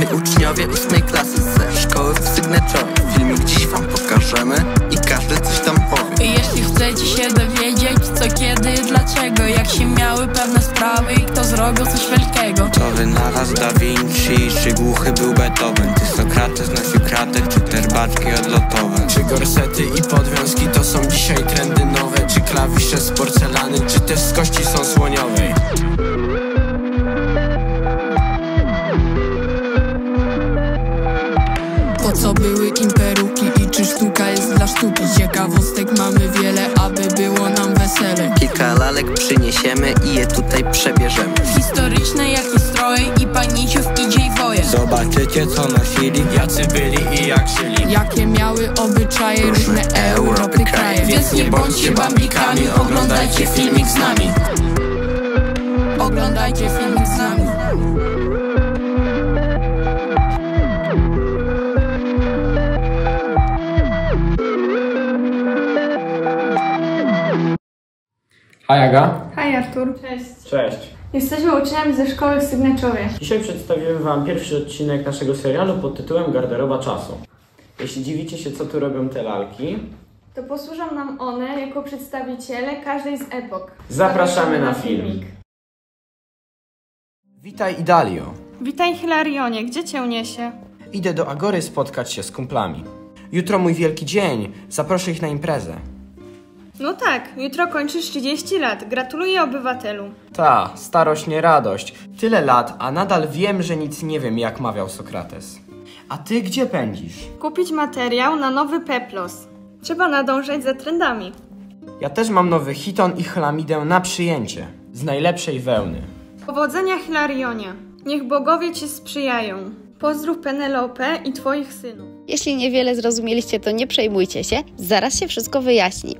My uczniowie 8 klasy ze szkoły w Signature. Filmik dziś wam pokażemy i każdy coś tam powie. Jeśli chcecie się dowiedzieć co, kiedy, dlaczego, jak się miały pewne sprawy i kto zrobił coś wielkiego. To wynalazł Da Vinci, czy głuchy był Beethoven, czy Sokrates nosił kratę, czy też baczki odlotowe. Czy gorsety i podwiązki to są dzisiaj trendy nowe, czy klawisze z porcelany, czy też z kości są słoniowej. Po co były im peruki i czy sztuka jest dla sztuki? Ciekawostek mamy wiele, aby było nam wesele. Kilka lalek przyniesiemy i je tutaj przebierzemy. Historyczne jak i stroje i paniciów i dziejwoje. Zobaczycie co nosili, jacy byli i jak żyli. Jakie miały obyczaje różne Europy kraje. Więc nie bądźcie bambikami, oglądajcie filmik z nami. Oglądajcie filmik z nami. Hej Aga. Hej Artur. Cześć. Cześć. Jesteśmy uczniami ze szkoły w Sygnaczowie. Dzisiaj przedstawimy wam pierwszy odcinek naszego serialu pod tytułem Garderoba Czasu. Jeśli dziwicie się co tu robią te lalki, to posłużą nam one jako przedstawiciele każdej z epok. Zapraszamy na filmik. Witaj Idalio. Witaj Hilarionie, gdzie cię niesie? Idę do Agory spotkać się z kumplami. Jutro mój wielki dzień, zaproszę ich na imprezę. No tak, jutro kończysz 30 lat. Gratuluję obywatelu. Ta, starość nie radość. Tyle lat, a nadal wiem, że nic nie wiem, jak mawiał Sokrates. A ty gdzie pędzisz? Kupić materiał na nowy Peplos. Trzeba nadążać za trendami. Ja też mam nowy Chiton i Chlamidę na przyjęcie. Z najlepszej wełny. Powodzenia Hilarionie. Niech bogowie ci sprzyjają. Pozdrów Penelopę i twoich synów. Jeśli niewiele zrozumieliście, to nie przejmujcie się, zaraz się wszystko wyjaśni.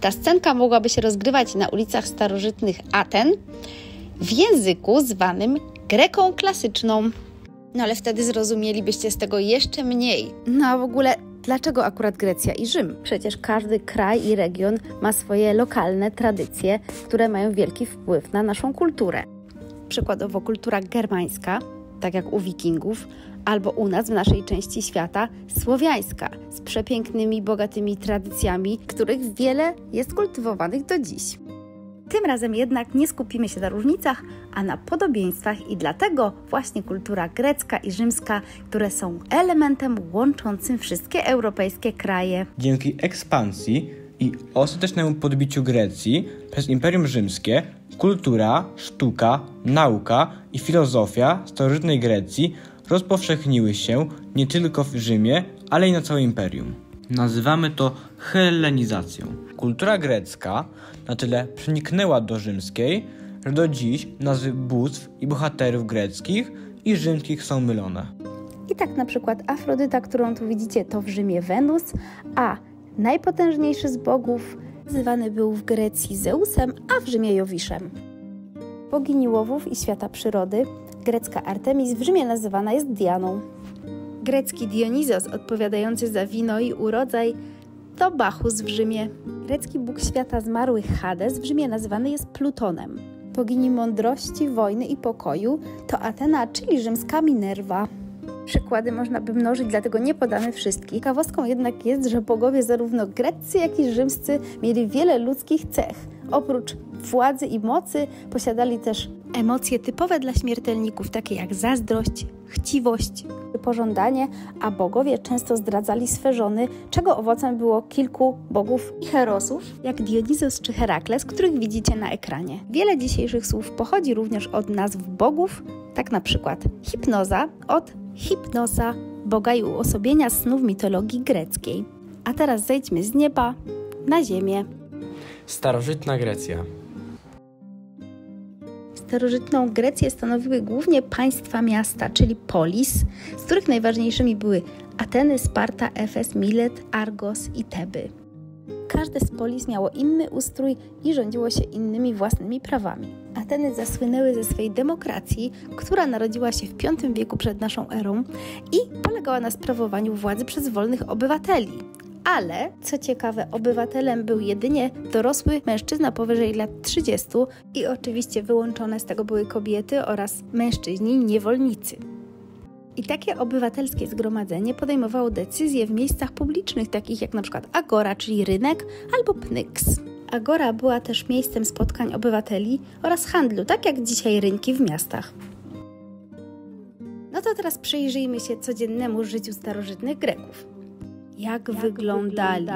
Ta scenka mogłaby się rozgrywać na ulicach starożytnych Aten w języku zwanym Greką klasyczną. No ale wtedy zrozumielibyście z tego jeszcze mniej. No a w ogóle dlaczego akurat Grecja i Rzym? Przecież każdy kraj i region ma swoje lokalne tradycje, które mają wielki wpływ na naszą kulturę. Przykładowo kultura germańska, tak jak u Wikingów, albo u nas w naszej części świata słowiańska, z przepięknymi, bogatymi tradycjami, których wiele jest kultywowanych do dziś. Tym razem jednak nie skupimy się na różnicach, a na podobieństwach i dlatego właśnie kultura grecka i rzymska, które są elementem łączącym wszystkie europejskie kraje. Dzięki ekspansji i ostatecznemu podbiciu Grecji przez Imperium Rzymskie kultura, sztuka, nauka i filozofia starożytnej Grecji rozpowszechniły się nie tylko w Rzymie, ale i na całe imperium. Nazywamy to hellenizacją. Kultura grecka na tyle przeniknęła do rzymskiej, że do dziś nazwy bóstw i bohaterów greckich i rzymskich są mylone. I tak na przykład Afrodyta, którą tu widzicie, to w Rzymie Wenus, a najpotężniejszy z bogów nazywany był w Grecji Zeusem, a w Rzymie Jowiszem. Bogini łowów i świata przyrody, grecka Artemis w Rzymie nazywana jest Dianą. Grecki Dionizos, odpowiadający za wino i urodzaj, to Bachus w Rzymie. Grecki bóg świata zmarłych Hades w Rzymie nazywany jest Plutonem. Bogini mądrości, wojny i pokoju to Athena, czyli rzymska Minerwa. Przykłady można by mnożyć, dlatego nie podamy wszystkich. Ciekawostką jednak jest, że bogowie zarówno greccy, jak i rzymscy mieli wiele ludzkich cech. Oprócz władzy i mocy posiadali też emocje typowe dla śmiertelników, takie jak zazdrość, chciwość, pożądanie, a bogowie często zdradzali swe żony, czego owocem było kilku bogów i herosów, jak Dionizos czy Herakles, których widzicie na ekranie. Wiele dzisiejszych słów pochodzi również od nazw bogów, tak na przykład hipnoza od Hipnoza, boga i uosobienia snu w mitologii greckiej. A teraz zejdźmy z nieba na ziemię. Starożytna Grecja. Starożytną Grecję stanowiły głównie państwa miasta, czyli polis, z których najważniejszymi były Ateny, Sparta, Efes, Milet, Argos i Teby. Każde z polis miało inny ustrój i rządziło się innymi własnymi prawami. Ateny zasłynęły ze swojej demokracji, która narodziła się w V wieku przed naszą erą i polegała na sprawowaniu władzy przez wolnych obywateli. Ale, co ciekawe, obywatelem był jedynie dorosły mężczyzna powyżej lat 30 i oczywiście wyłączone z tego były kobiety oraz mężczyźni niewolnicy. I takie obywatelskie zgromadzenie podejmowało decyzje w miejscach publicznych, takich jak np. Agora, czyli rynek, albo Pnyks. Agora była też miejscem spotkań obywateli oraz handlu, tak jak dzisiaj rynki w miastach. No to teraz przyjrzyjmy się codziennemu życiu starożytnych Greków. Jak wyglądali?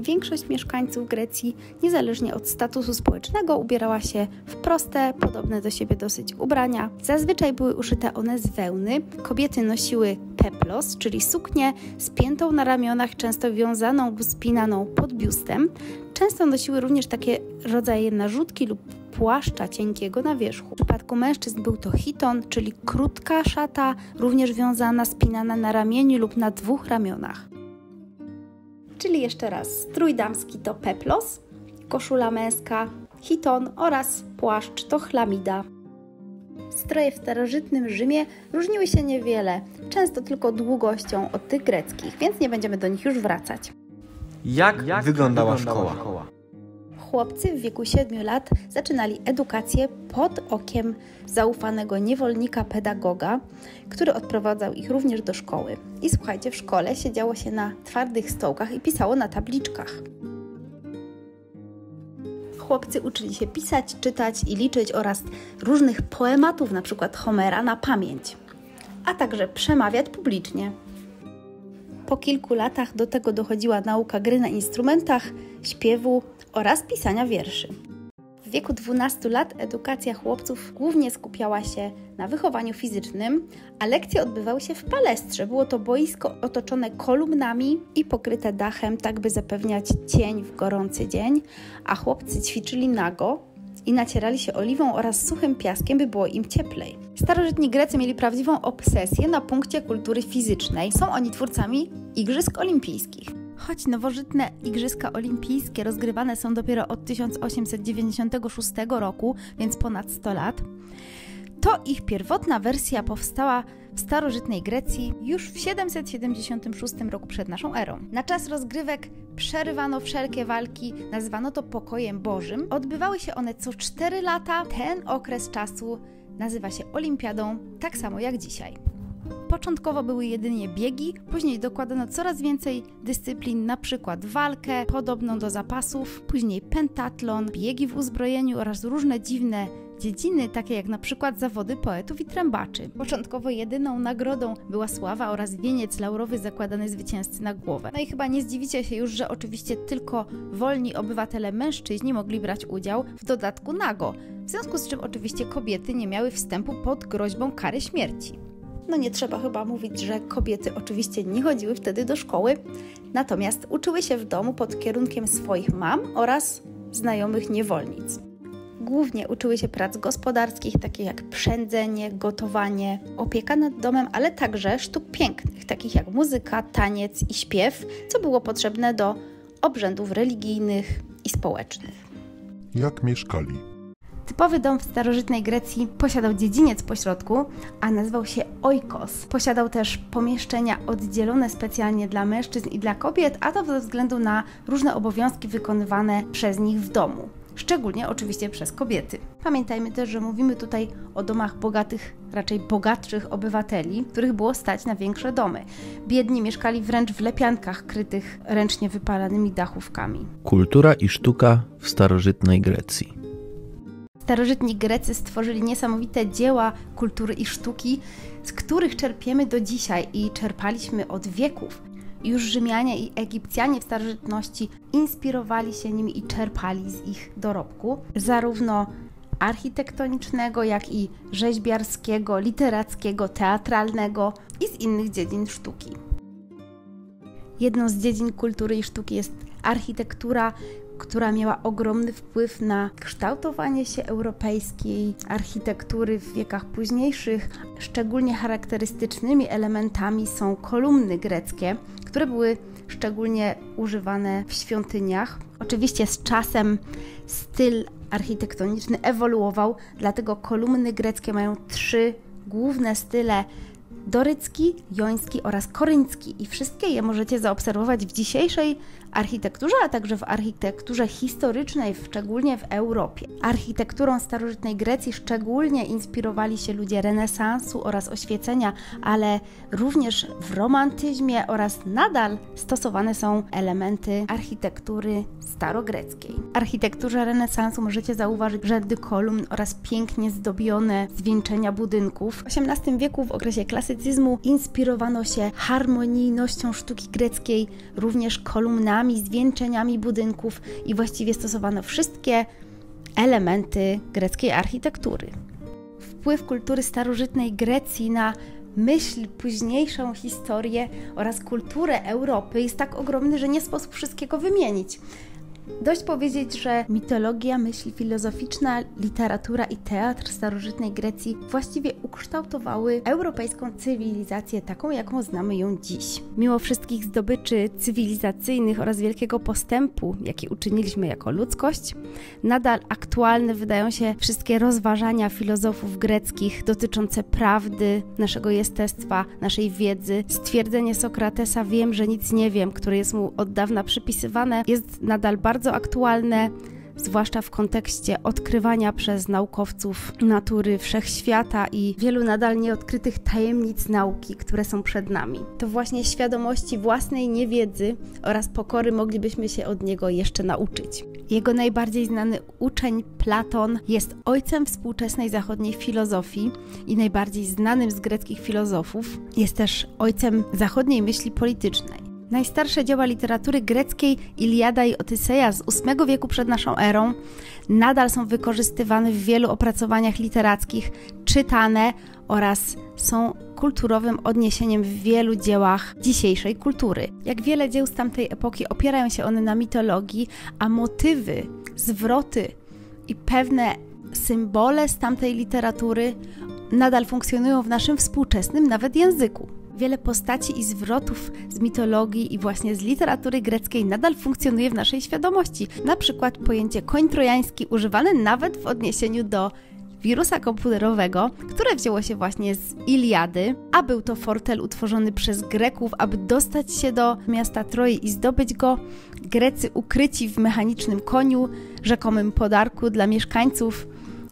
Większość mieszkańców Grecji, niezależnie od statusu społecznego, ubierała się w proste, podobne do siebie dosyć ubrania. Zazwyczaj były uszyte one z wełny. Kobiety nosiły peplos, czyli suknię spiętą na ramionach, często wiązaną lub spinaną pod biustem. Często nosiły również takie rodzaje narzutki lub płaszcza cienkiego na wierzchu. W przypadku mężczyzn był to chiton, czyli krótka szata, również wiązana, spinana na ramieniu lub na dwóch ramionach. Czyli jeszcze raz, strój damski to peplos, koszula męska chiton oraz płaszcz to chlamida. Stroje w starożytnym Rzymie różniły się niewiele, często tylko długością od tych greckich, więc nie będziemy do nich już wracać. Jak wyglądała szkoła? Chłopcy w wieku 7 lat zaczynali edukację pod okiem zaufanego niewolnika pedagoga, który odprowadzał ich również do szkoły. I słuchajcie, w szkole siedziało się na twardych stołkach i pisało na tabliczkach. Chłopcy uczyli się pisać, czytać i liczyć oraz różnych poematów, np. Homera, na pamięć, a także przemawiać publicznie. Po kilku latach do tego dochodziła nauka gry na instrumentach, śpiewu oraz pisania wierszy. W wieku 12 lat edukacja chłopców głównie skupiała się na wychowaniu fizycznym, a lekcje odbywały się w palestrze. Było to boisko otoczone kolumnami i pokryte dachem, tak by zapewniać cień w gorący dzień, a chłopcy ćwiczyli nago i nacierali się oliwą oraz suchym piaskiem, by było im cieplej. Starożytni Grecy mieli prawdziwą obsesję na punkcie kultury fizycznej. Są oni twórcami Igrzysk Olimpijskich. Choć nowożytne Igrzyska Olimpijskie rozgrywane są dopiero od 1896 roku, więc ponad 100 lat, to ich pierwotna wersja powstała w starożytnej Grecji już w 776 roku przed naszą erą. Na czas rozgrywek przerywano wszelkie walki, nazywano to pokojem bożym. Odbywały się one co 4 lata. Ten okres czasu nazywa się olimpiadą, tak samo jak dzisiaj. Początkowo były jedynie biegi, później dokładano coraz więcej dyscyplin, na przykład walkę podobną do zapasów, później pentatlon, biegi w uzbrojeniu oraz różne dziwne dziedziny, takie jak na przykład zawody poetów i trębaczy. Początkowo jedyną nagrodą była sława oraz wieniec laurowy zakładany zwycięzcy na głowę. No i chyba nie zdziwicie się już, że oczywiście tylko wolni obywatele mężczyźni mogli brać udział, w dodatku nago, w związku z czym oczywiście kobiety nie miały wstępu pod groźbą kary śmierci. No nie trzeba chyba mówić, że kobiety oczywiście nie chodziły wtedy do szkoły, natomiast uczyły się w domu pod kierunkiem swoich mam oraz znajomych niewolnic. Głównie uczyły się prac gospodarskich, takich jak przędzenie, gotowanie, opieka nad domem, ale także sztuk pięknych, takich jak muzyka, taniec i śpiew, co było potrzebne do obrzędów religijnych i społecznych. Jak mieszkali? Typowy dom w starożytnej Grecji posiadał dziedziniec pośrodku, a nazywał się oikos. Posiadał też pomieszczenia oddzielone specjalnie dla mężczyzn i dla kobiet, a to ze względu na różne obowiązki wykonywane przez nich w domu. Szczególnie oczywiście przez kobiety. Pamiętajmy też, że mówimy tutaj o domach bogatych, raczej bogatszych obywateli, których było stać na większe domy. Biedni mieszkali wręcz w lepiankach krytych ręcznie wypalanymi dachówkami. Kultura i sztuka w starożytnej Grecji. Starożytni Grecy stworzyli niesamowite dzieła kultury i sztuki, z których czerpiemy do dzisiaj i czerpaliśmy od wieków. Już Rzymianie i Egipcjanie w starożytności inspirowali się nimi i czerpali z ich dorobku, zarówno architektonicznego, jak i rzeźbiarskiego, literackiego, teatralnego i z innych dziedzin sztuki. Jedną z dziedzin kultury i sztuki jest architektura, która miała ogromny wpływ na kształtowanie się europejskiej architektury w wiekach późniejszych. Szczególnie charakterystycznymi elementami są kolumny greckie, które były szczególnie używane w świątyniach. Oczywiście z czasem styl architektoniczny ewoluował, dlatego kolumny greckie mają 3 główne style: dorycki, joński oraz koryncki i wszystkie je możecie zaobserwować w dzisiejszej architekturze, a także w architekturze historycznej, szczególnie w Europie. Architekturą starożytnej Grecji szczególnie inspirowali się ludzie renesansu oraz oświecenia, ale również w romantyzmie oraz nadal stosowane są elementy architektury starogreckiej. W architekturze renesansu możecie zauważyć rzędy kolumn oraz pięknie zdobione zwieńczenia budynków. W XVIII wieku w okresie klasycyzmu inspirowano się harmonijnością sztuki greckiej, również kolumnami, zwieńczeniami budynków i właściwie stosowano wszystkie elementy greckiej architektury. Wpływ kultury starożytnej Grecji na myśl, późniejszą historię oraz kulturę Europy jest tak ogromny, że nie sposób wszystkiego wymienić. Dość powiedzieć, że mitologia, myśl filozoficzna, literatura i teatr starożytnej Grecji właściwie ukształtowały europejską cywilizację taką, jaką znamy ją dziś. Mimo wszystkich zdobyczy cywilizacyjnych oraz wielkiego postępu, jaki uczyniliśmy jako ludzkość, nadal aktualne wydają się wszystkie rozważania filozofów greckich dotyczące prawdy, naszego jestestwa, naszej wiedzy. Stwierdzenie Sokratesa "wiem, że nic nie wiem", które jest mu od dawna przypisywane, jest nadal bardzo aktualne, zwłaszcza w kontekście odkrywania przez naukowców natury wszechświata i wielu nadal nieodkrytych tajemnic nauki, które są przed nami. To właśnie świadomości własnej niewiedzy oraz pokory moglibyśmy się od niego jeszcze nauczyć. Jego najbardziej znany uczeń Platon jest ojcem współczesnej zachodniej filozofii i najbardziej znanym z greckich filozofów. Jest też ojcem zachodniej myśli politycznej. Najstarsze dzieła literatury greckiej, Iliada i Odyseja z VIII wieku przed naszą erą, nadal są wykorzystywane w wielu opracowaniach literackich, czytane oraz są kulturowym odniesieniem w wielu dziełach dzisiejszej kultury. Jak wiele dzieł z tamtej epoki opierają się one na mitologii, a motywy, zwroty i pewne symbole z tamtej literatury nadal funkcjonują w naszym współczesnym nawet języku. Wiele postaci i zwrotów z mitologii i właśnie z literatury greckiej nadal funkcjonuje w naszej świadomości. Na przykład pojęcie koń trojański używane nawet w odniesieniu do wirusa komputerowego, które wzięło się właśnie z Iliady, a był to fortel utworzony przez Greków, aby dostać się do miasta Troi i zdobyć go. Grecy ukryci w mechanicznym koniu, rzekomym podarku dla mieszkańców,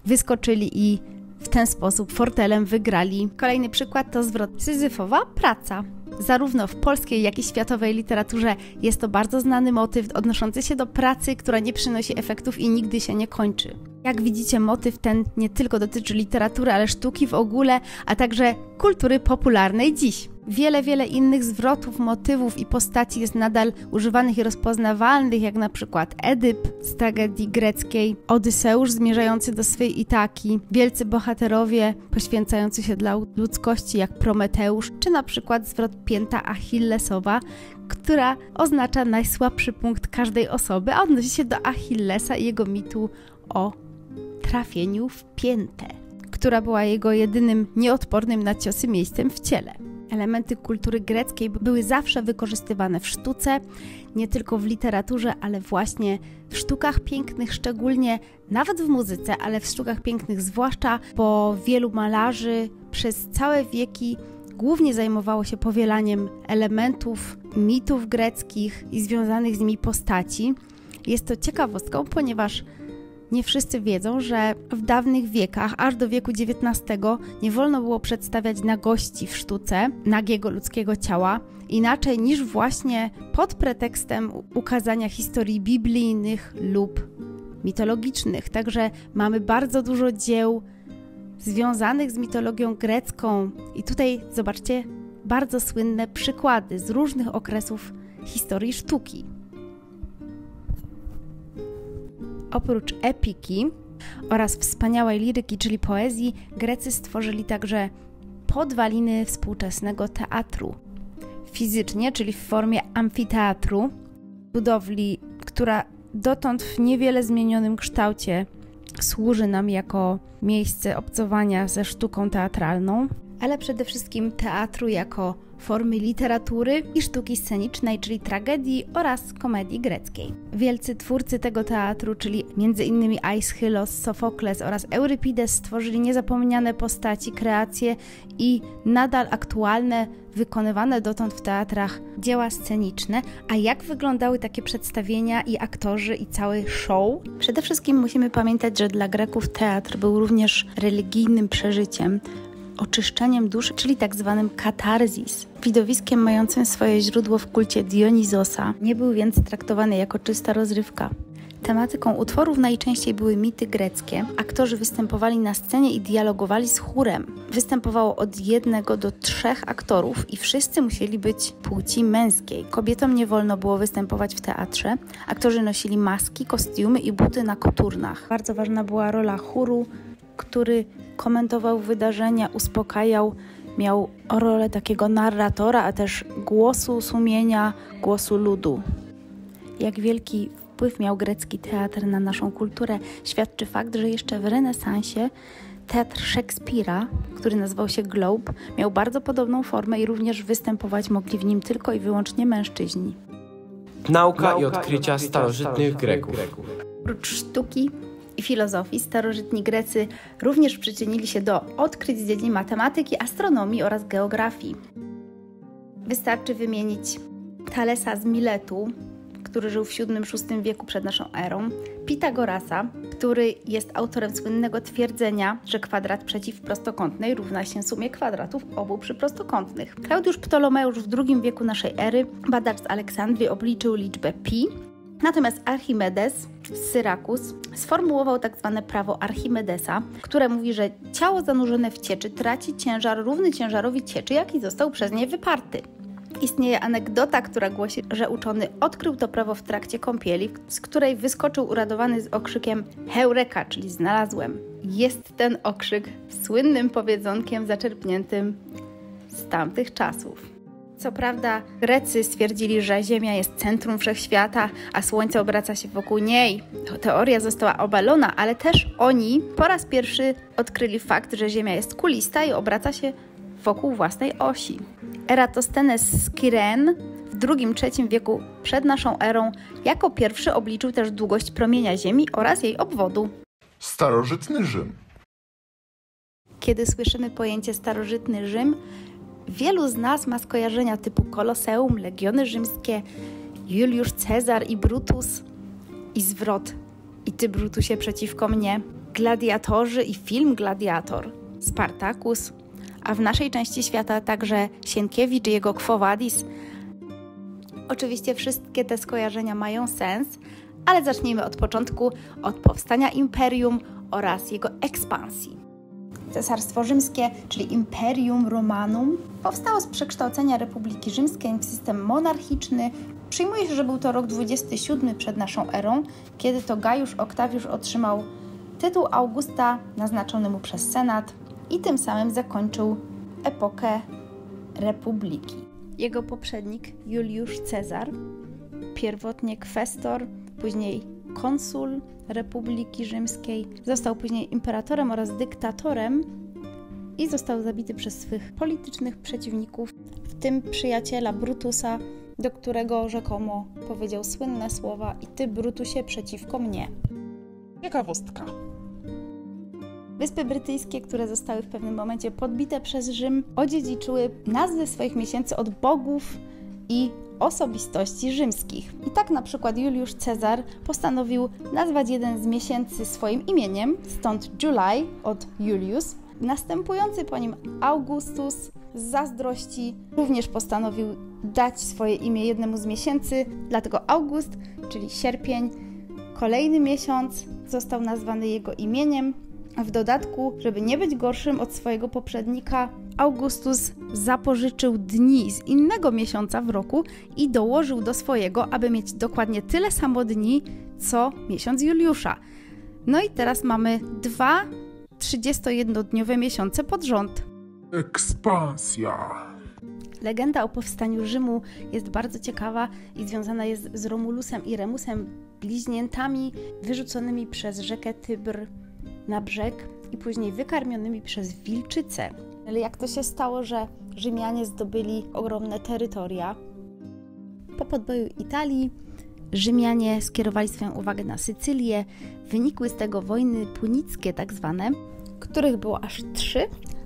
wyskoczyli i w ten sposób fortelem wygrali. Kolejny przykład to zwrot syzyfowa praca. Zarówno w polskiej, jak i światowej literaturze jest to bardzo znany motyw odnoszący się do pracy, która nie przynosi efektów i nigdy się nie kończy. Jak widzicie, motyw ten nie tylko dotyczy literatury, ale sztuki w ogóle, a także kultury popularnej dziś. Wiele innych zwrotów, motywów i postaci jest nadal używanych i rozpoznawalnych, jak na przykład Edyp z tragedii greckiej, Odyseusz zmierzający do swej Itaki, wielcy bohaterowie poświęcający się dla ludzkości jak Prometeusz, czy na przykład zwrot pięta achillesowa, która oznacza najsłabszy punkt każdej osoby, a odnosi się do Achillesa i jego mitu o trafieniu w piętę, która była jego jedynym nieodpornym na ciosy miejscem w ciele. Elementy kultury greckiej były zawsze wykorzystywane w sztuce, nie tylko w literaturze, ale właśnie w sztukach pięknych, szczególnie nawet w muzyce, ale w sztukach pięknych zwłaszcza, bo wielu malarzy przez całe wieki głównie zajmowało się powielaniem elementów, mitów greckich i związanych z nimi postaci. Jest to ciekawostką, ponieważ nie wszyscy wiedzą, że w dawnych wiekach, aż do wieku XIX, nie wolno było przedstawiać nagości w sztuce nagiego ludzkiego ciała, inaczej niż właśnie pod pretekstem ukazania historii biblijnych lub mitologicznych. Także mamy bardzo dużo dzieł związanych z mitologią grecką i tutaj zobaczcie bardzo słynne przykłady z różnych okresów historii sztuki. Oprócz epiki oraz wspaniałej liryki, czyli poezji, Grecy stworzyli także podwaliny współczesnego teatru. Fizycznie, czyli w formie amfiteatru, budowli, która dotąd w niewiele zmienionym kształcie służy nam jako miejsce obcowania ze sztuką teatralną. ale przede wszystkim teatru jako formy literatury i sztuki scenicznej, czyli tragedii oraz komedii greckiej. Wielcy twórcy tego teatru, czyli m.in. Aeschylos, Sofokles oraz Eurypides, stworzyli niezapomniane postaci, kreacje i nadal aktualne, wykonywane dotąd w teatrach dzieła sceniczne. A jak wyglądały takie przedstawienia i aktorzy i cały show? Przede wszystkim musimy pamiętać, że dla Greków teatr był również religijnym przeżyciem, oczyszczeniem duszy, czyli tak zwanym katarzis, widowiskiem mającym swoje źródło w kulcie Dionizosa. Nie był więc traktowany jako czysta rozrywka. Tematyką utworów najczęściej były mity greckie. Aktorzy występowali na scenie i dialogowali z chórem. Występowało od 1 do 3 aktorów i wszyscy musieli być płci męskiej. Kobietom nie wolno było występować w teatrze. Aktorzy nosili maski, kostiumy i buty na koturnach. Bardzo ważna była rola chóru, który komentował wydarzenia, uspokajał, miał rolę takiego narratora, a też głosu sumienia, głosu ludu. Jak wielki wpływ miał grecki teatr na naszą kulturę, świadczy fakt, że jeszcze w renesansie teatr Szekspira, który nazywał się Globe, miał bardzo podobną formę i również występować mogli w nim tylko i wyłącznie mężczyźni. Nauka i odkrycia starożytnych Greków. Oprócz sztuki i filozofii starożytni Grecy również przyczynili się do odkryć z dziedzin matematyki, astronomii oraz geografii. Wystarczy wymienić Thalesa z Miletu, który żył w VII-VI wieku przed naszą erą, Pitagorasa, który jest autorem słynnego twierdzenia, że kwadrat przeciwprostokątnej równa się sumie kwadratów obu przyprostokątnych. Klaudiusz Ptolomeusz w II wieku naszej ery, badacz z Aleksandrii, obliczył liczbę pi, natomiast Archimedes z Syrakus sformułował tak zwane prawo Archimedesa, które mówi, że ciało zanurzone w cieczy traci ciężar równy ciężarowi cieczy, jaki został przez nie wyparty. Istnieje anegdota, która głosi, że uczony odkrył to prawo w trakcie kąpieli, z której wyskoczył uradowany z okrzykiem heureka, czyli znalazłem. Jest ten okrzyk słynnym powiedzonkiem zaczerpniętym z tamtych czasów. Co prawda Grecy stwierdzili, że Ziemia jest centrum wszechświata, a Słońce obraca się wokół niej. Teoria została obalona, ale też oni po raz pierwszy odkryli fakt, że Ziemia jest kulista i obraca się wokół własnej osi. Eratosthenes z Kyren w II-III wieku przed naszą erą jako pierwszy obliczył też długość promienia Ziemi oraz jej obwodu. Starożytny Rzym. Kiedy słyszymy pojęcie starożytny Rzym, wielu z nas ma skojarzenia typu Koloseum, Legiony Rzymskie, Juliusz Cezar i Brutus i zwrot i ty Brutusie przeciwko mnie, gladiatorzy i film Gladiator, Spartacus, a w naszej części świata także Sienkiewicz i jego Quo Vadis. Oczywiście wszystkie te skojarzenia mają sens, ale zacznijmy od początku, od powstania imperium oraz jego ekspansji. Cesarstwo Rzymskie, czyli Imperium Romanum, powstało z przekształcenia Republiki Rzymskiej w system monarchiczny. Przyjmuje się, że był to rok 27 przed naszą erą, kiedy to Gajusz Oktawiusz otrzymał tytuł Augusta naznaczony mu przez Senat i tym samym zakończył epokę Republiki. Jego poprzednik Juliusz Cezar, pierwotnie kwestor, później konsul Republiki Rzymskiej, został później imperatorem oraz dyktatorem i został zabity przez swych politycznych przeciwników, w tym przyjaciela Brutusa, do którego rzekomo powiedział słynne słowa i ty Brutusie przeciwko mnie. Ciekawostka. Wyspy Brytyjskie, które zostały w pewnym momencie podbite przez Rzym, odziedziczyły nazwy swoich miesięcy od bogów i osobistości rzymskich. I tak na przykład Juliusz Cezar postanowił nazwać jeden z miesięcy swoim imieniem, stąd July od Julius. Następujący po nim Augustus z zazdrości również postanowił dać swoje imię jednemu z miesięcy, dlatego August, czyli sierpień, kolejny miesiąc został nazwany jego imieniem. A w dodatku, żeby nie być gorszym od swojego poprzednika, Augustus zapożyczył dni z innego miesiąca w roku i dołożył do swojego, aby mieć dokładnie tyle samo dni, co miesiąc Juliusza. No i teraz mamy 2 31-dniowe miesiące pod rząd. Ekspansja. Legenda o powstaniu Rzymu jest bardzo ciekawa i związana jest z Romulusem i Remusem, bliźniętami wyrzuconymi przez rzekę Tybr na brzeg i później wykarmionymi przez wilczycę. Ale jak to się stało, że Rzymianie zdobyli ogromne terytoria? Po podboju Italii Rzymianie skierowali swoją uwagę na Sycylię. Wynikły z tego wojny punickie tak zwane, których było aż 3,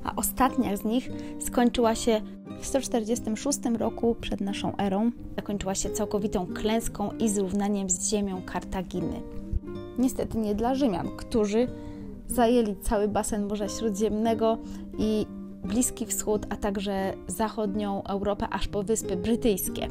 a ostatnia z nich skończyła się w 146 roku przed naszą erą. Zakończyła się całkowitą klęską i zrównaniem z ziemią Kartaginy. Niestety nie dla Rzymian, którzy zajęli cały basen Morza Śródziemnego i Bliski Wschód, a także zachodnią Europę aż po Wyspy Brytyjskie.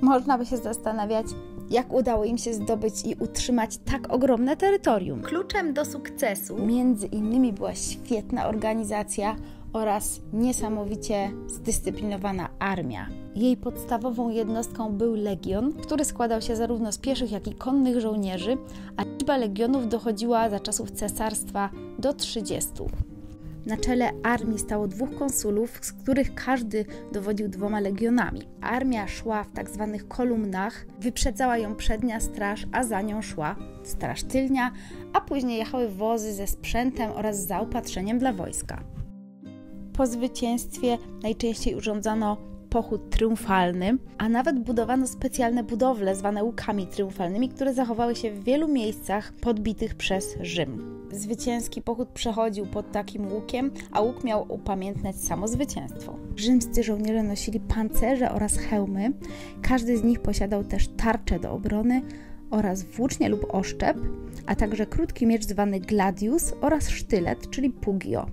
Można by się zastanawiać, jak udało im się zdobyć i utrzymać tak ogromne terytorium. Kluczem do sukcesu między innymi była świetna organizacja oraz niesamowicie zdyscyplinowana armia. Jej podstawową jednostką był legion, który składał się zarówno z pieszych, jak i konnych żołnierzy, a liczba legionów dochodziła za czasów cesarstwa do 30. Na czele armii stało 2 konsulów, z których każdy dowodził 2 legionami. Armia szła w tak zwanych kolumnach, wyprzedzała ją przednia straż, a za nią szła straż tylnia, a później jechały wozy ze sprzętem oraz zaopatrzeniem dla wojska. Po zwycięstwie najczęściej urządzano pochód triumfalny, a nawet budowano specjalne budowle zwane łukami triumfalnymi, które zachowały się w wielu miejscach podbitych przez Rzym. Zwycięski pochód przechodził pod takim łukiem, a łuk miał upamiętniać samo zwycięstwo. Rzymscy żołnierze nosili pancerze oraz hełmy. Każdy z nich posiadał też tarczę do obrony oraz włócznie lub oszczep, a także krótki miecz zwany gladius oraz sztylet, czyli pugio.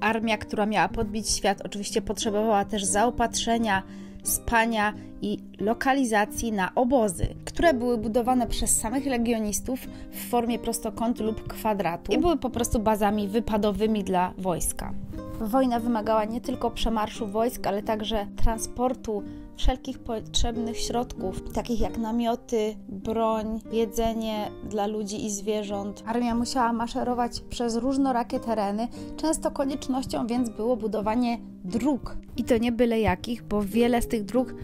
Armia, która miała podbić świat, oczywiście potrzebowała też zaopatrzenia, spania i lokalizacji na obozy, które były budowane przez samych legionistów w formie prostokątu lub kwadratu i były po prostu bazami wypadowymi dla wojska. Wojna wymagała nie tylko przemarszu wojsk, ale także transportu wszelkich potrzebnych środków, takich jak namioty, broń, jedzenie dla ludzi i zwierząt. Armia musiała maszerować przez różnorakie tereny, często koniecznością więc było budowanie dróg. I to nie byle jakich, bo wiele z tych dróg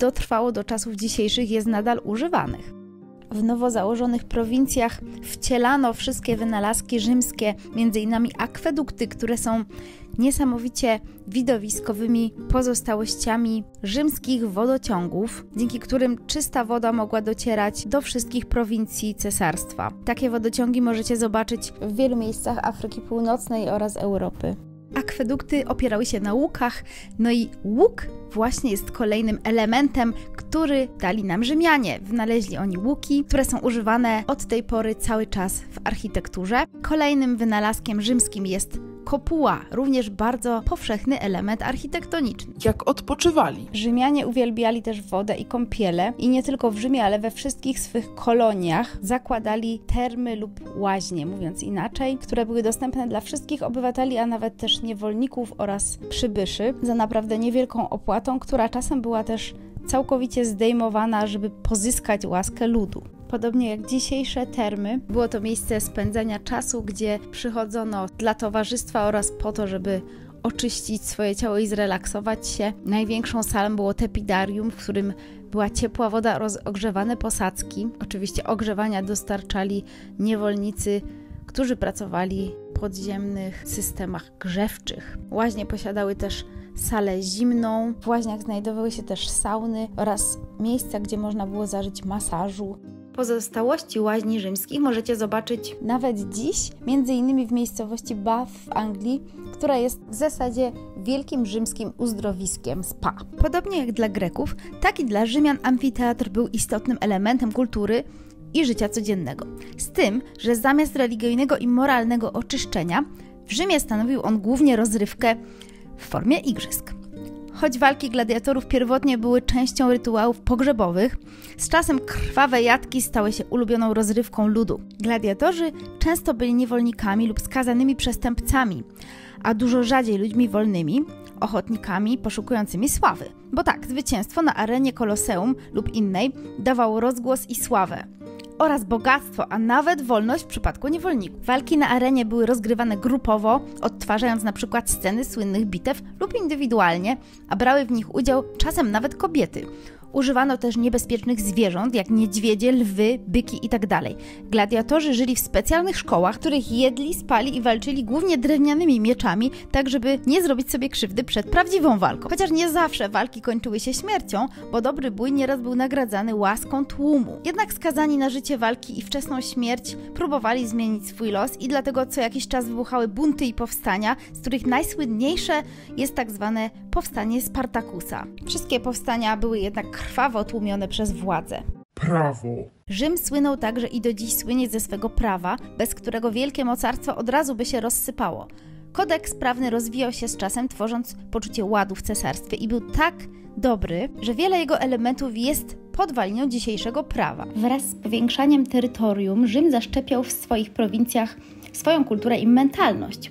dotrwało do czasów dzisiejszych, jest nadal używanych. W nowo założonych prowincjach wcielano wszystkie wynalazki rzymskie, m.in. akwedukty, które są niesamowicie widowiskowymi pozostałościami rzymskich wodociągów, dzięki którym czysta woda mogła docierać do wszystkich prowincji cesarstwa. Takie wodociągi możecie zobaczyć w wielu miejscach Afryki Północnej oraz Europy. Akwedukty opierały się na łukach, no i łuk właśnie jest kolejnym elementem, który dali nam Rzymianie. Wynaleźli oni łuki, które są używane od tej pory cały czas w architekturze. Kolejnym wynalazkiem rzymskim jest kopuła, również bardzo powszechny element architektoniczny. Jak odpoczywali? Rzymianie uwielbiali też wodę i kąpiele i nie tylko w Rzymie, ale we wszystkich swych koloniach zakładali termy lub łaźnie, mówiąc inaczej, które były dostępne dla wszystkich obywateli, a nawet też niewolników oraz przybyszy za naprawdę niewielką opłatą, która czasem była też całkowicie zdejmowana, żeby pozyskać łaskę ludu. Podobnie jak dzisiejsze termy, było to miejsce spędzania czasu, gdzie przychodzono dla towarzystwa oraz po to, żeby oczyścić swoje ciało i zrelaksować się. Największą salą było tepidarium, w którym była ciepła woda oraz ogrzewane posadzki. Oczywiście ogrzewania dostarczali niewolnicy, którzy pracowali w podziemnych systemach grzewczych. Łaźnie posiadały też salę zimną, w łaźniach znajdowały się też sauny oraz miejsca, gdzie można było zażyć masażu. Pozostałości łaźni rzymskich możecie zobaczyć nawet dziś, m.in. w miejscowości Bath w Anglii, która jest w zasadzie wielkim rzymskim uzdrowiskiem spa. Podobnie jak dla Greków, tak i dla Rzymian amfiteatr był istotnym elementem kultury i życia codziennego. Z tym, że zamiast religijnego i moralnego oczyszczenia, w Rzymie stanowił on głównie rozrywkę w formie igrzysk. Choć walki gladiatorów pierwotnie były częścią rytuałów pogrzebowych, z czasem krwawe jatki stały się ulubioną rozrywką ludu. Gladiatorzy często byli niewolnikami lub skazanymi przestępcami, a dużo rzadziej ludźmi wolnymi, ochotnikami poszukującymi sławy. Bo tak, zwycięstwo na arenie Koloseum lub innej dawało rozgłos i sławę oraz bogactwo, a nawet wolność w przypadku niewolników. Walki na arenie były rozgrywane grupowo, odtwarzając na przykład sceny słynnych bitew lub indywidualnie, a brały w nich udział czasem nawet kobiety. Używano też niebezpiecznych zwierząt, jak niedźwiedzie, lwy, byki itd. Gladiatorzy żyli w specjalnych szkołach, w których jedli, spali i walczyli głównie drewnianymi mieczami, tak żeby nie zrobić sobie krzywdy przed prawdziwą walką. Chociaż nie zawsze walki kończyły się śmiercią, bo dobry bój nieraz był nagradzany łaską tłumu. Jednak skazani na życie walki i wczesną śmierć próbowali zmienić swój los i dlatego co jakiś czas wybuchały bunty i powstania, z których najsłynniejsze jest tak zwane powstanie Spartakusa. Wszystkie powstania były jednak krwawo tłumione przez władzę. Prawo. Rzym słynął także i do dziś słynie ze swego prawa, bez którego wielkie mocarstwo od razu by się rozsypało. Kodeks prawny rozwijał się z czasem, tworząc poczucie ładu w cesarstwie i był tak dobry, że wiele jego elementów jest podwaliną dzisiejszego prawa. Wraz z powiększaniem terytorium Rzym zaszczepiał w swoich prowincjach swoją kulturę i mentalność.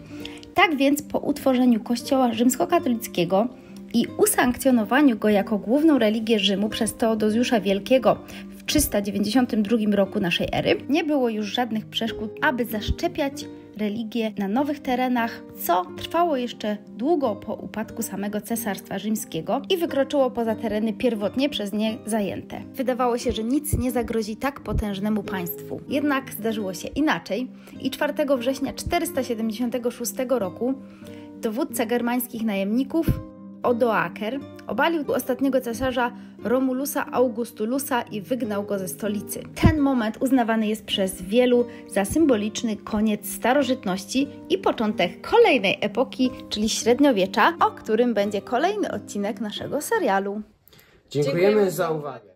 Tak więc po utworzeniu kościoła rzymskokatolickiego i usankcjonowaniu go jako główną religię Rzymu przez Teodozjusza Wielkiego w 392 roku naszej ery, nie było już żadnych przeszkód, aby zaszczepiać religię na nowych terenach, co trwało jeszcze długo po upadku samego Cesarstwa Rzymskiego i wykroczyło poza tereny pierwotnie przez nie zajęte. Wydawało się, że nic nie zagrozi tak potężnemu państwu. Jednak zdarzyło się inaczej i 4 września 476 roku dowódca germańskich najemników Odoaker obalił ostatniego cesarza Romulusa Augustulusa i wygnał go ze stolicy. Ten moment uznawany jest przez wielu za symboliczny koniec starożytności i początek kolejnej epoki, czyli średniowiecza, o którym będzie kolejny odcinek naszego serialu. Dziękujemy za uwagę.